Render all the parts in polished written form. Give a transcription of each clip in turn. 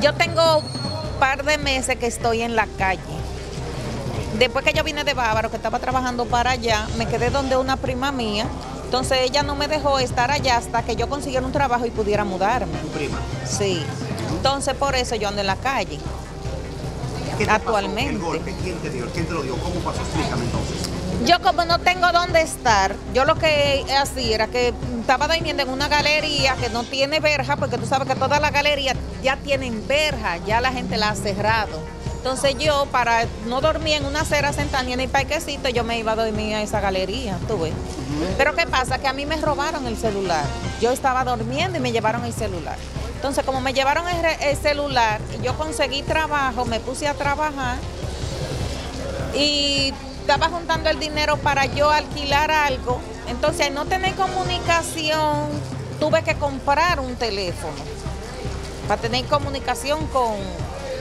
Yo tengo un par de meses que estoy en la calle. Después que yo vine de Bávaro, que estaba trabajando para allá, me quedé donde una prima mía. Entonces ella no me dejó estar allá hasta que yo consiguiera un trabajo y pudiera mudarme. ¿Tu prima? Sí. Entonces por eso yo ando en la calle. ¿Qué te actualmente pasó? ¿El golpe? ¿Quién te dio? ¿Quién te lo dio? ¿Cómo pasó? Explícame entonces. Yo como no tengo dónde estar, yo lo que hacía era que estaba durmiendo en una galería que no tiene verja, porque tú sabes que todas las galerías ya tienen verja, ya la gente la ha cerrado. Entonces yo, para no dormir en una acera sentada ni en el parquecito, yo me iba a dormir a esa galería, tú ves. Pero ¿qué pasa? Que a mí me robaron el celular. Yo estaba durmiendo y me llevaron el celular. Entonces como me llevaron el celular, yo conseguí trabajo, me puse a trabajar y estaba juntando el dinero para yo alquilar algo. Entonces, al no tener comunicación, tuve que comprar un teléfono para tener comunicación con...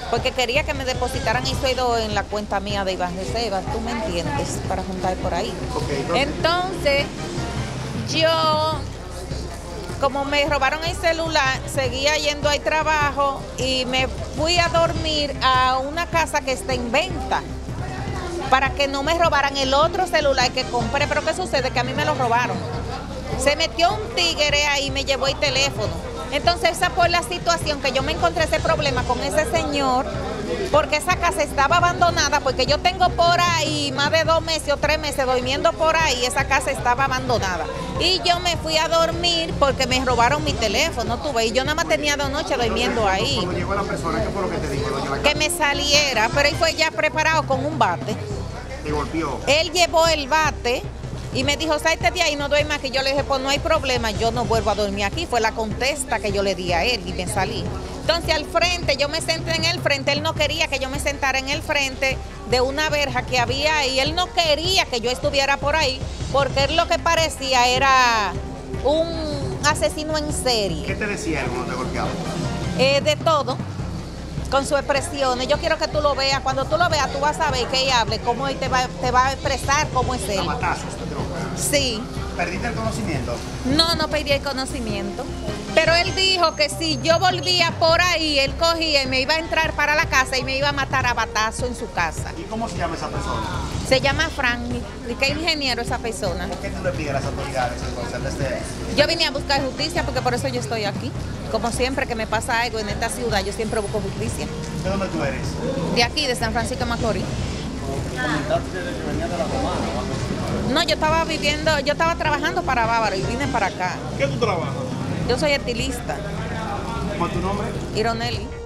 porque quería que me depositaran el sueldo en la cuenta mía de Iván de Sebas, tú me entiendes, para juntar por ahí. Entonces, yo, como me robaron el celular, seguía yendo al trabajo y me fui a dormir a una casa que está en venta, para que no me robaran el otro celular que compré. Pero ¿qué sucede? Que a mí me lo robaron. Se metió un tigre ahí y me llevó el teléfono. Entonces esa fue la situación que yo me encontré, ese problema con ese señor, porque esa casa estaba abandonada, porque yo tengo por ahí más de 2 meses o 3 meses durmiendo por ahí, esa casa estaba abandonada. Y yo me fui a dormir porque me robaron mi teléfono, tú ves, y yo nada más tenía 2 noches durmiendo ahí. Cuando llegó la persona, ¿qué fue lo que te dijo? Que me saliera, pero él fue ya preparado con un bate. ¿Te golpeó? Él llevó el bate y me dijo, salte de ahí, no doy más. Que yo le dije, pues no hay problema, yo no vuelvo a dormir aquí. Fue la contesta que yo le di a él y me salí. Entonces al frente, yo me senté en el frente, él no quería que yo me sentara en el frente de una verja que había ahí. Él no quería que yo estuviera por ahí, porque él lo que parecía era un asesino en serie. ¿Qué te decía él cuando te golpeaba? De todo. Con sus expresiones, yo quiero que tú lo veas. Cuando tú lo veas, tú vas a saber que él hable, cómo él te va a expresar, cómo es él. ¿La mataste, esta troca? Sí. ¿Perdiste el conocimiento? No, no perdí el conocimiento. Pero él dijo que si yo volvía por ahí, él cogía y me iba a entrar para la casa y me iba a matar a batazo en su casa. ¿Y cómo se llama esa persona? Se llama Frank. ¿Y qué ingeniero esa persona? ¿Por qué tú le pides a las autoridades entonces? Yo vine a buscar justicia, porque por eso yo estoy aquí. Como siempre que me pasa algo en esta ciudad, yo siempre busco justicia. ¿De dónde tú eres? De aquí, de San Francisco de Macorís. ¿Comentaste que venía de la Romana? No, yo estaba trabajando para Bávaro y vine para acá. ¿Qué tú trabajas? Yo soy estilista. ¿Cómo es tu nombre? Ironelis.